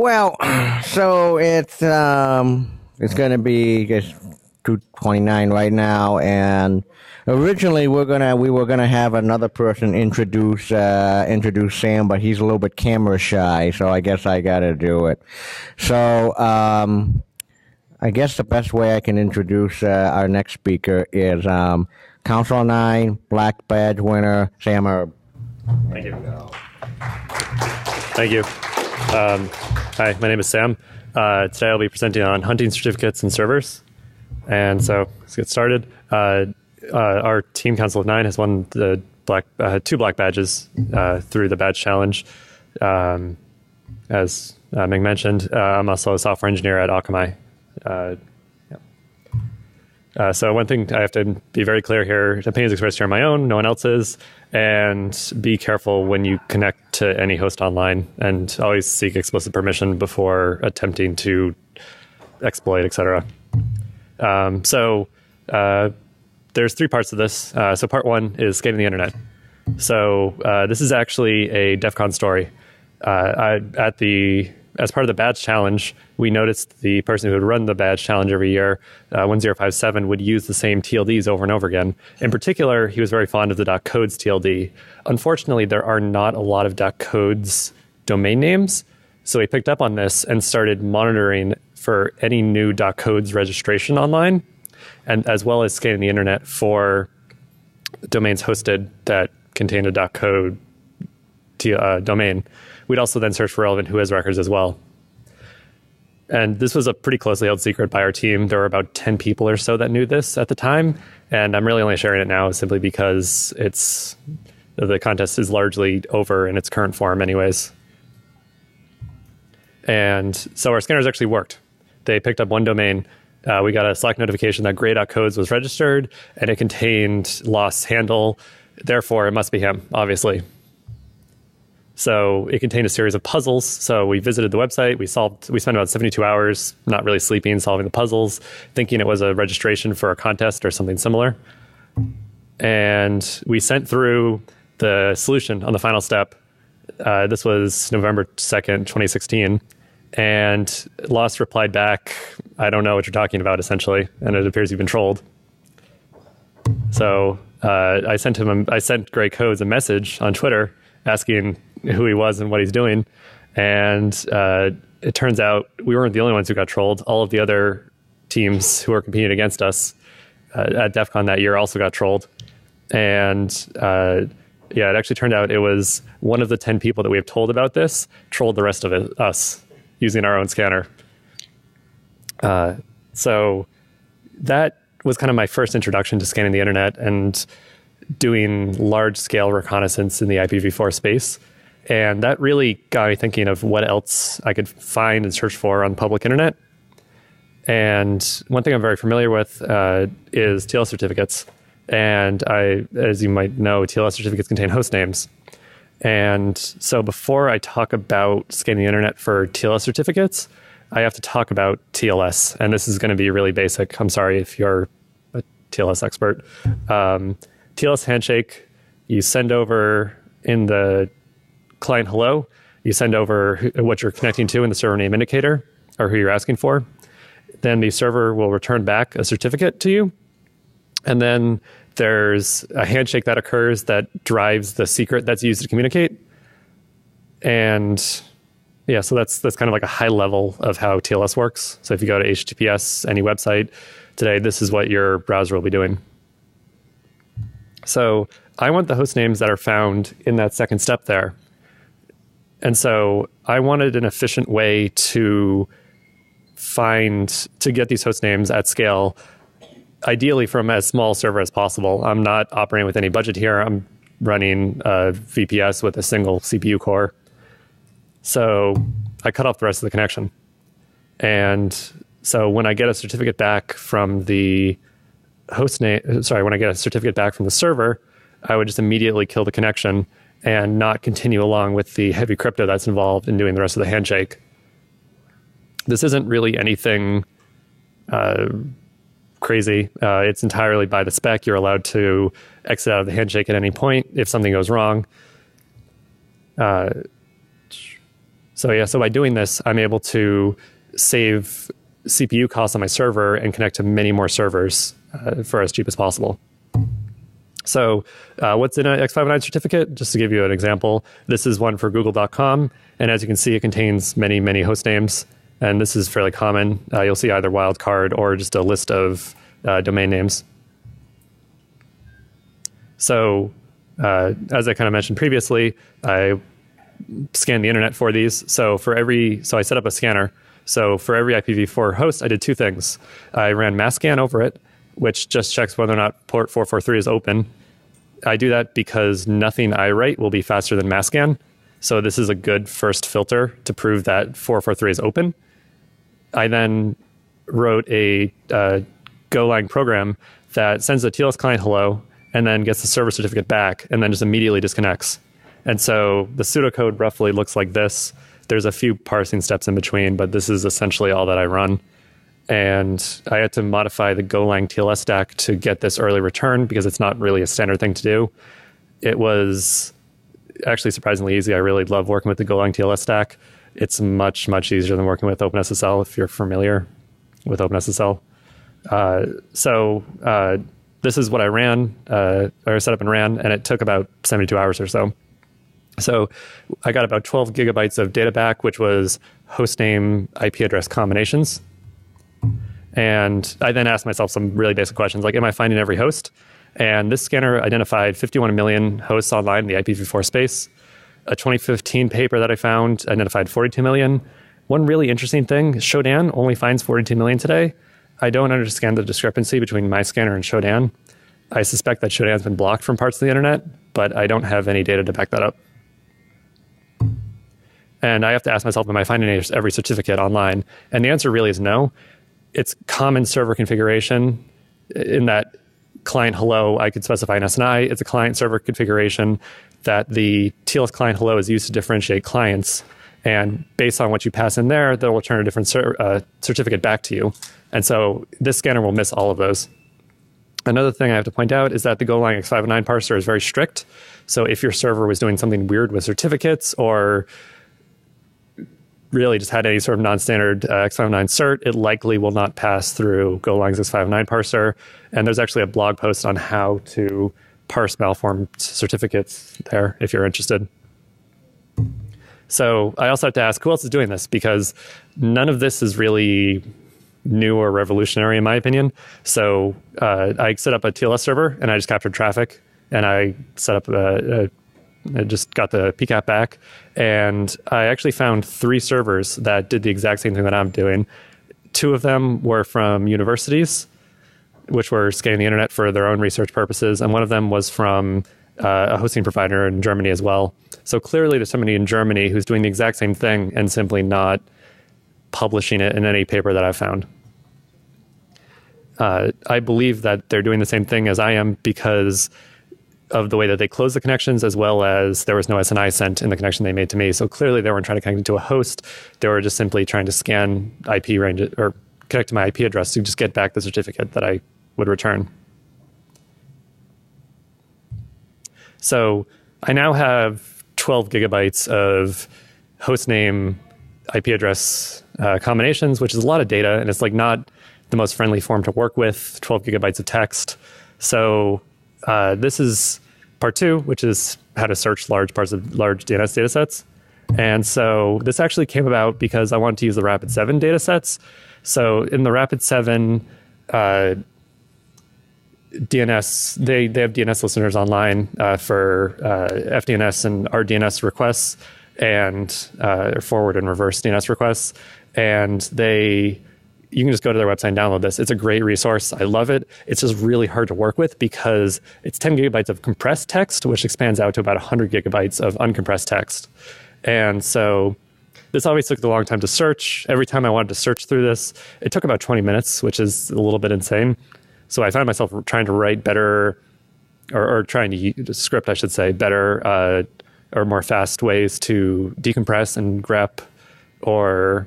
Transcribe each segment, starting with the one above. Well, so it's going to be just 229 right now, and originally we were gonna have another person introduce Sam, but he's a little bit camera shy, so I guess I gotta do it. So I guess the best way I can introduce our next speaker is Council of Nine Black Badge winner Sam Herb. Thank you. Thank you. Hi, my name is Sam. Today I'll be presenting on hunting certificates and servers. And so let's get started. Our team, Council of Nine, has won the two black badges through the badge challenge. As Ming mentioned, I'm also a software engineer at Akamai. So one thing I have to be very clear here, opinions expressed here are my own, no one else's, and be careful when you connect to any host online and always seek explicit permission before attempting to exploit, etc. So there's three parts of this. So part one is scaling the internet. So this is actually a DEF CON story. As part of the badge challenge, we noticed the person who would run the badge challenge every year, 1057, would use the same TLDs over and over again. In particular, he was very fond of the .codes TLD. Unfortunately, there are not a lot of .codes domain names, so he picked up on this and started monitoring for any new .codes registration online, and as well as scanning the internet for domains hosted that contain a .code domain. We'd also then search for relevant WHOIS records as well. And this was a pretty closely held secret by our team. There were about 10 people or so that knew this at the time. And I'm really only sharing it now simply because the contest is largely over in its current form anyways. And so our scanners actually worked. They picked up one domain. We got a Slack notification that gray.codes was registered and it contained lost handle. Therefore, it must be him, obviously. So it contained a series of puzzles. So we visited the website, we spent about 72 hours not really sleeping, solving the puzzles, thinking it was a registration for a contest or something similar. And we sent through the solution on the final step. This was November 2nd, 2016. And Lost replied back, I don't know what you're talking about, essentially. And it appears you've been trolled. So I sent Gray Codes a message on Twitter asking who he was and what he's doing. And it turns out we weren't the only ones who got trolled. All of the other teams who were competing against us at DEF CON that year also got trolled. And yeah, it actually turned out it was one of the 10 people that we have told about this trolled the rest of us using our own scanner. So that was kind of my first introduction to scanning the internet and doing large-scale reconnaissance in the IPv4 space. And that really got me thinking of what else I could find and search for on public internet. And one thing I'm very familiar with is TLS certificates. And as you might know, TLS certificates contain host names. And so before I talk about scanning the internet for TLS certificates, I have to talk about TLS. And this is going to be really basic. I'm sorry if you're a TLS expert. TLS handshake, you send over in the client hello, you send over what you're connecting to in the server name indicator or who you're asking for. Then the server will return back a certificate to you. And then there's a handshake that occurs that drives the secret that's used to communicate. And yeah, so that's kind of like a high level of how TLS works. So if you go to HTTPS, any website today, this is what your browser will be doing. So I want the host names that are found in that second step there. And so I wanted an efficient way to get these host names at scale, ideally from as small a server as possible. I'm not operating with any budget here. I'm running a VPS with a single CPU core. So I cut off the rest of the connection. And so when I get a certificate back from the when I get a certificate back from the server, I would just immediately kill the connection and not continue along with the heavy crypto that's involved in doing the rest of the handshake. This isn't really anything crazy. It's entirely by the spec. You're allowed to exit out of the handshake at any point if something goes wrong. So yeah, so by doing this, I'm able to save CPU costs on my server and connect to many more servers for as cheap as possible. So what's in an X509 certificate? Just to give you an example, this is one for google.com. And as you can see, it contains many, many host names. And this is fairly common. You'll see either wildcard or just a list of domain names. So as I kind of mentioned previously, I scanned the internet for these. So for every, so I set up a scanner. So for every IPv4 host, I did two things. I ran MassScan over it, which just checks whether or not port 443 is open. I do that because nothing I write will be faster than MassScan. So this is a good first filter to prove that 443 is open. I then wrote a GoLang program that sends the TLS client hello and then gets the server certificate back and then just immediately disconnects. And so the pseudocode roughly looks like this. There's a few parsing steps in between, but this is essentially all that I run. And I had to modify the GoLang TLS stack to get this early return because it's not really a standard thing to do. It was actually surprisingly easy. I really love working with the GoLang TLS stack. It's much, much easier than working with OpenSSL if you're familiar with OpenSSL. So this is what I ran, or set up and ran, and it took about 72 hours or so. So I got about 12 gigabytes of data back, which was hostname IP address combinations. And I then asked myself some really basic questions, like, am I finding every host? And this scanner identified 51 million hosts online in the IPv4 space. A 2015 paper that I found identified 42 million. One really interesting thing, Shodan only finds 42 million today. I don't understand the discrepancy between my scanner and Shodan. I suspect that Shodan's been blocked from parts of the internet, but I don't have any data to back that up. And I have to ask myself, am I finding every certificate online? And the answer really is no. It's common server configuration in that client hello, I could specify an SNI. It's a client server configuration that the TLS client hello is used to differentiate clients. And based on what you pass in there, they'll return a different certificate back to you. And so this scanner will miss all of those. Another thing I have to point out is that the GoLang X509 parser is very strict. So if your server was doing something weird with certificates or really just had any sort of non-standard X509 cert, it likely will not pass through GoLang's X509 parser. And there's actually a blog post on how to parse malformed certificates there if you're interested. So I also have to ask, who else is doing this? Because none of this is really new or revolutionary in my opinion. So I set up a TLS server and I just captured traffic and I set up I just got the PCAP back, and I actually found three servers that did the exact same thing that I'm doing. Two of them were from universities, which were scanning the internet for their own research purposes, and one of them was from a hosting provider in Germany as well. So clearly there's somebody in Germany who's doing the exact same thing and simply not publishing it in any paper that I've found. I believe that they're doing the same thing as I am because of the way that they closed the connections, as well as there was no SNI sent in the connection they made to me. So clearly they weren't trying to connect to a host. They were just simply trying to scan IP range or connect to my IP address to just get back the certificate that I would return. So I now have 12 gigabytes of hostname IP address combinations, which is a lot of data, and it's like not the most friendly form to work with, 12 gigabytes of text. So this is part two, which is how to search large parts of large DNS data sets. And so this actually came about because I wanted to use the Rapid7 data sets. So in the Rapid7 DNS, they have DNS listeners online for FDNS and RDNS requests and forward and reverse DNS requests. And you can just go to their website and download this. It's a great resource. I love it. It's just really hard to work with because it's 10 gigabytes of compressed text, which expands out to about 100 gigabytes of uncompressed text. And so this always took a long time to search. Every time I wanted to search through this, it took about 20 minutes, which is a little bit insane. So I found myself trying to write better, or trying to script, I should say, better or more fast ways to decompress and grep or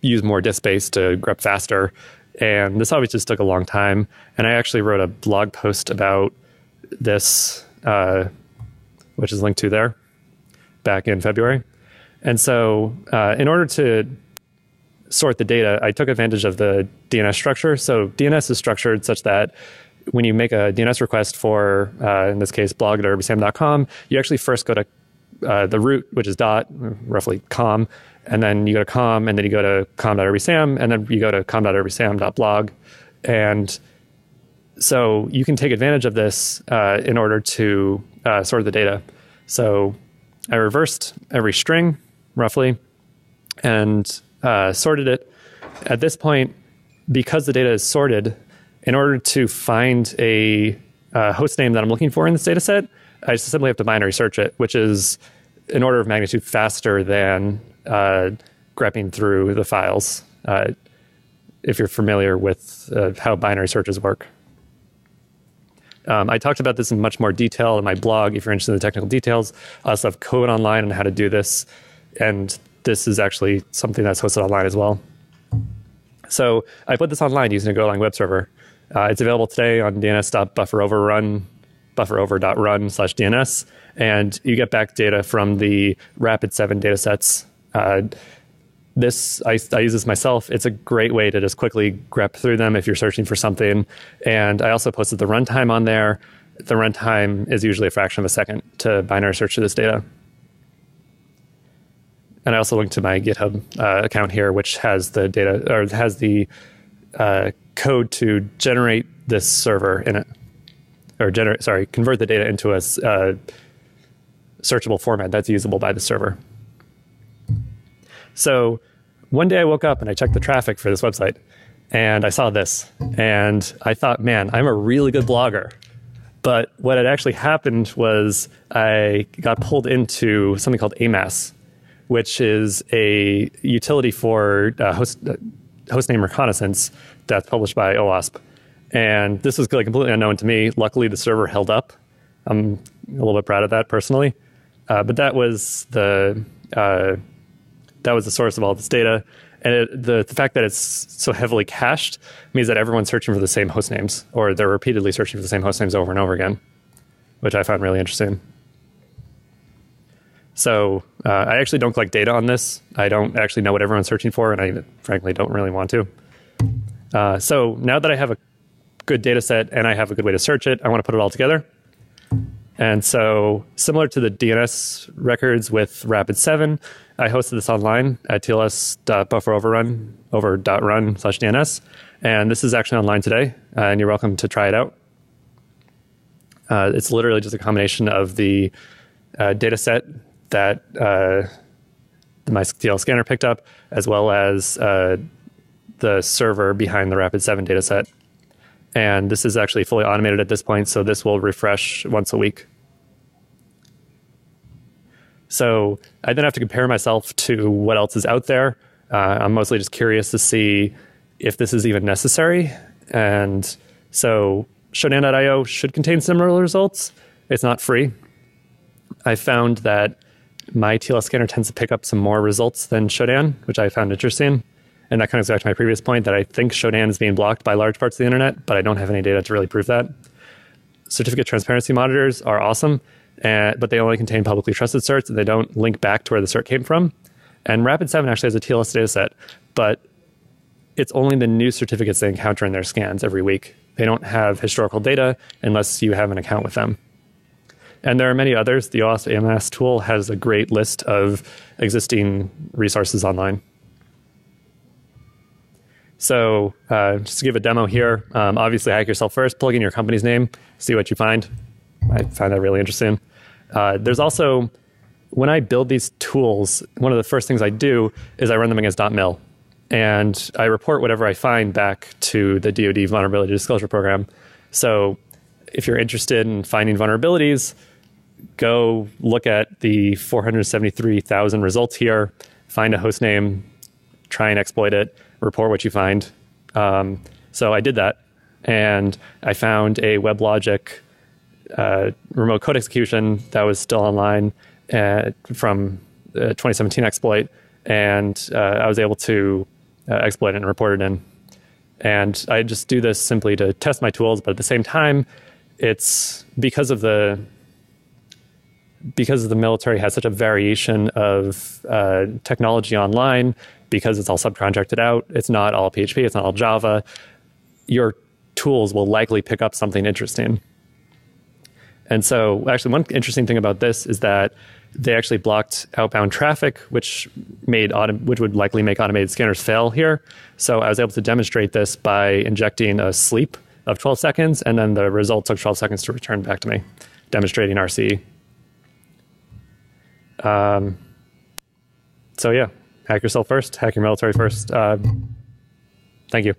use more disk space to grep faster. And this always just took a long time. And I actually wrote a blog post about this, which is linked to there, back in February. And so in order to sort the data, I took advantage of the DNS structure. So DNS is structured such that when you make a DNS request for, in this case, blog.urbysam.com, you actually first go to the root, which is dot, roughly com, and then you go to com, and then you go to com.urbysam, and then you go to com.urbysam.blog. And so you can take advantage of this in order to sort the data. So I reversed every string, roughly, and sorted it. At this point, because the data is sorted, in order to find a host name that I'm looking for in this data set, I just simply have to binary search it, which is an order of magnitude faster than grepping through the files, if you're familiar with how binary searches work. I talked about this in much more detail in my blog, if you're interested in the technical details. I also have code online on how to do this, and this is actually something that's hosted online as well. So I put this online using a GoLang web server. It's available today on dns.bufferoverrun.over.run/DNS, and you get back data from the Rapid7 datasets. I use this myself. It's a great way to just quickly grep through them if you're searching for something. And I also posted the runtime on there. The runtime is usually a fraction of a second to binary search this data. And I also linked to my GitHub account here, which has the data, or has the code to generate this server in it, or convert the data into a searchable format that's usable by the server. So one day I woke up and I checked the traffic for this website, and I saw this, and I thought, man, I'm a really good blogger. But what had actually happened was I got pulled into something called Amass, which is a utility for hostname reconnaissance that's published by OWASP. And this was like completely unknown to me. Luckily, the server held up. I'm a little bit proud of that personally. But that was the source of all this data. And the fact that it's so heavily cached means that everyone's searching for the same host names, or they're repeatedly searching for the same host names over and over again, which I found really interesting. So I actually don't collect data on this. I don't actually know what everyone's searching for, and I frankly don't really want to. So now that I have a good data set and I have a good way to search it, I want to put it all together. And so similar to the DNS records with Rapid7, I hosted this online at tls.bufferoverrun.over.run/DNS. And this is actually online today, and you're welcome to try it out. It's literally just a combination of the data set that my TLS scanner picked up, as well as the server behind the Rapid7 data set. And this is actually fully automated at this point, so this will refresh once a week. So I then have to compare myself to what else is out there. I'm mostly just curious to see if this is even necessary. And so Shodan.io should contain similar results. It's not free. I found that my TLS scanner tends to pick up some more results than Shodan, which I found interesting. And that kind of goes back to my previous point that I think Shodan is being blocked by large parts of the internet, but I don't have any data to really prove that. Certificate transparency monitors are awesome, but they only contain publicly trusted certs, and they don't link back to where the cert came from. And Rapid7 actually has a TLS data set, but it's only the new certificates they encounter in their scans every week. They don't have historical data unless you have an account with them. And there are many others. The OWASP Amass tool has a great list of existing resources online. So just to give a demo here, obviously hack yourself first, plug in your company's name, see what you find. I find that really interesting. There's also, when I build these tools, one of the first things I do is I run them against .mil. And I report whatever I find back to the DoD Vulnerability Disclosure Program. So if you're interested in finding vulnerabilities, go look at the 473,000 results here, find a host name, try and exploit it, report what you find. So I did that, and I found a WebLogic remote code execution that was still online from a 2017 exploit, and I was able to exploit it and report it in. And I just do this simply to test my tools, but at the same time, it's because of the because the military has such a variation of technology online, because it's all subcontracted out, it's not all PHP, it's not all Java, your tools will likely pick up something interesting. And so actually one interesting thing about this is that they actually blocked outbound traffic, which would likely make automated scanners fail here. So I was able to demonstrate this by injecting a sleep of 12 seconds, and then the result took 12 seconds to return back to me, demonstrating RCE. So yeah, hack yourself first, hack your military first. Thank you.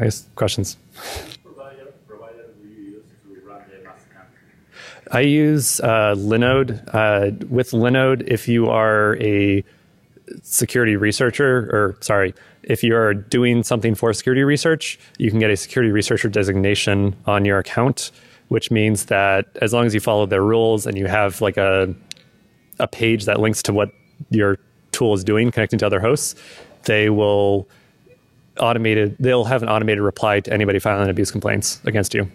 I guess questions. Provider do you use to run the MassScan? I use Linode. With Linode, if you are a security researcher, if you're doing something for security research, you can get a security researcher designation on your account, which means that as long as you follow their rules and you have like a page that links to what your tool is doing, connecting to other hosts, they'll have an automated reply to anybody filing abuse complaints against you.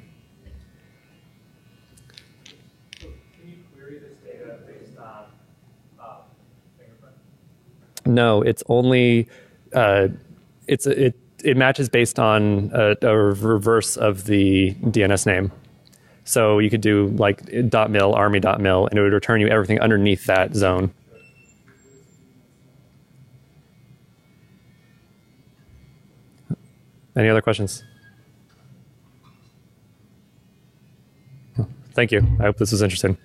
Can you query this data based on fingerprint? No, it's only it matches based on a reverse of the DNS name. So you could do like .mil, army.mil, and it would return you everything underneath that zone. Any other questions? Thank you. I hope this was interesting.